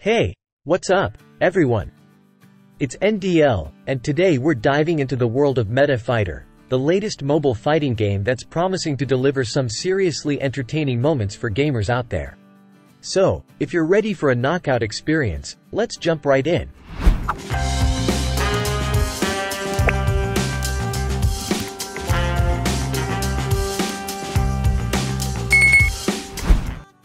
Hey, what's up, everyone? It's NDL, and today we're diving into the world of MetaFighter, the latest mobile fighting game that's promising to deliver some seriously entertaining moments for gamers out there. So, if you're ready for a knockout experience, let's jump right in.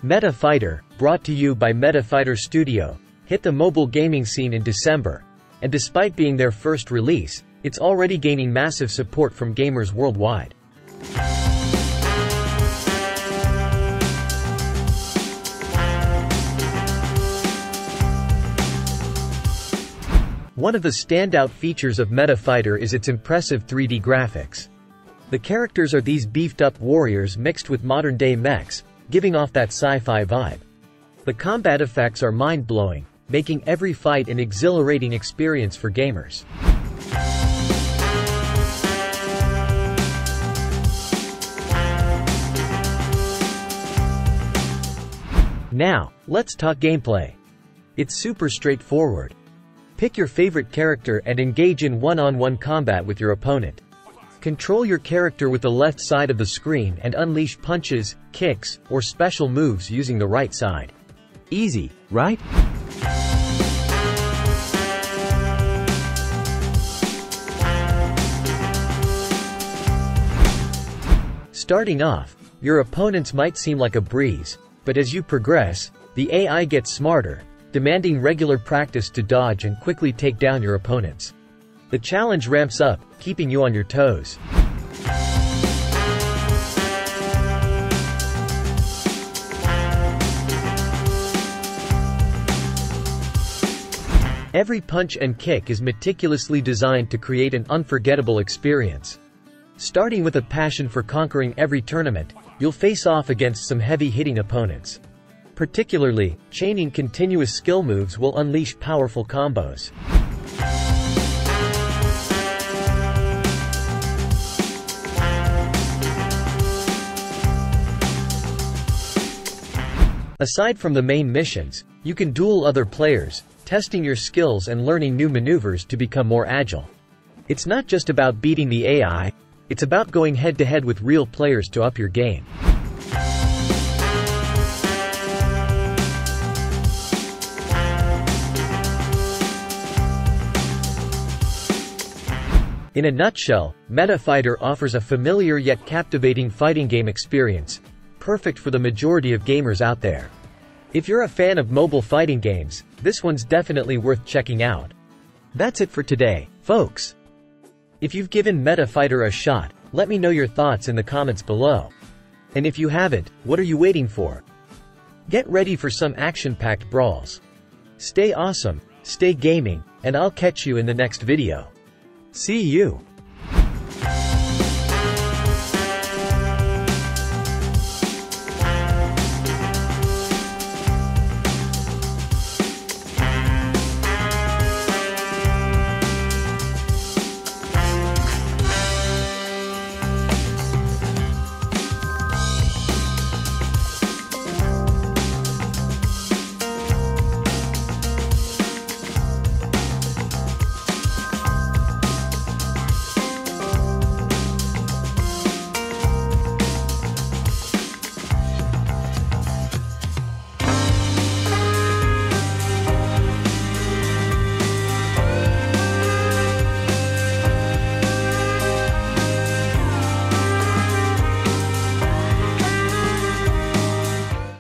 MetaFighter, brought to you by MetaFighter Studio, hit the mobile gaming scene in December, and despite being their first release, it's already gaining massive support from gamers worldwide. One of the standout features of MetaFighter is its impressive 3D graphics. The characters are these beefed-up warriors mixed with modern-day mechs, giving off that sci-fi vibe. The combat effects are mind-blowing, making every fight an exhilarating experience for gamers. Now, let's talk gameplay. It's super straightforward. Pick your favorite character and engage in one-on-one combat with your opponent. Control your character with the left side of the screen and unleash punches, kicks, or special moves using the right side. Easy, right? Starting off, your opponents might seem like a breeze, but as you progress, the AI gets smarter, demanding regular practice to dodge and quickly take down your opponents. The challenge ramps up, keeping you on your toes. Every punch and kick is meticulously designed to create an unforgettable experience. Starting with a passion for conquering every tournament, you'll face off against some heavy-hitting opponents. Particularly, chaining continuous skill moves will unleash powerful combos. Aside from the main missions, you can duel other players, testing your skills and learning new maneuvers to become more agile. It's not just about beating the AI, it's about going head-to-head with real players to up your game. In a nutshell, MetaFighter offers a familiar yet captivating fighting game experience, perfect for the majority of gamers out there. If you're a fan of mobile fighting games, this one's definitely worth checking out. That's it for today, folks. If you've given MetaFighter a shot, let me know your thoughts in the comments below. And if you haven't, what are you waiting for? Get ready for some action-packed brawls. Stay awesome, stay gaming, and I'll catch you in the next video. See you!